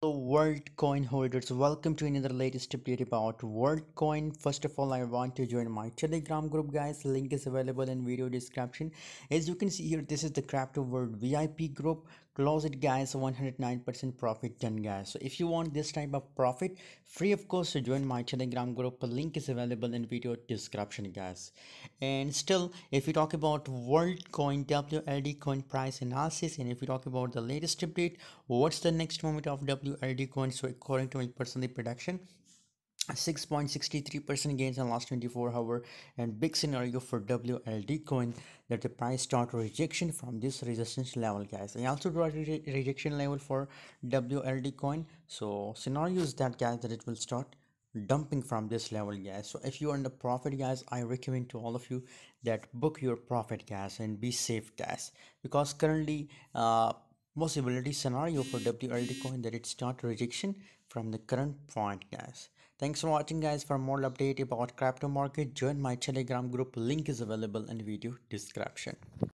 Hello Worldcoin holders, welcome to another latest update about Worldcoin. First of all, I want to join my Telegram group, guys. Link is available in video description. As you can see here, this is the crypto world VIP group. Close it, guys. 109% profit done, guys. So if you want this type of profit free, of course, so join my Telegram group. Link is available in video description, guys. And still, if you talk about Worldcoin WLD coin price analysis, and if you talk about the latest update, what's the next moment of WLD coin? So according to my personal prediction, 6.63% gains in last 24 hours, and big scenario for WLD coin that the price start rejection from this resistance level, guys. I also draw rejection level for WLD coin, so scenario is that, guys, that it will start dumping from this level, guys. So if you are in the profit, guys, I recommend to all of you that book your profit, guys, and be safe, guys, because currently possibility scenario for WLD coin that it start rejection from the current point, guys. Thanks for watching, guys. For more update about crypto market, join my Telegram group. Link is available in video description.